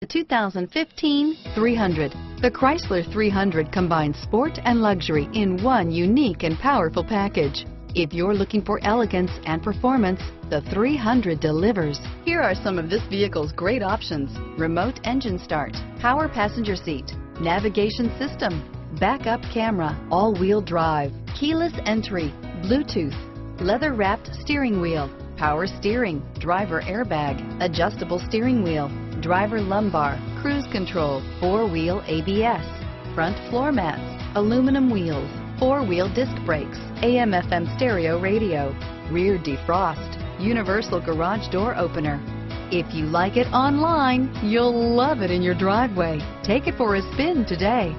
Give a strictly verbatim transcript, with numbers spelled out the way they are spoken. The two thousand fifteen three hundred. The Chrysler three hundred combines sport and luxury in one unique and powerful package. If you're looking for elegance and performance, the three hundred delivers. Here are some of this vehicle's great options: remote engine start, power passenger seat, navigation system, backup camera, all-wheel drive, keyless entry, Bluetooth, leather-wrapped steering wheel, power steering, driver airbag, adjustable steering wheel, driver lumbar, cruise control, four-wheel A B S, front floor mats, aluminum wheels, four-wheel disc brakes, A M F M stereo radio, rear defrost, universal garage door opener. If you like it online, you'll love it in your driveway. Take it for a spin today.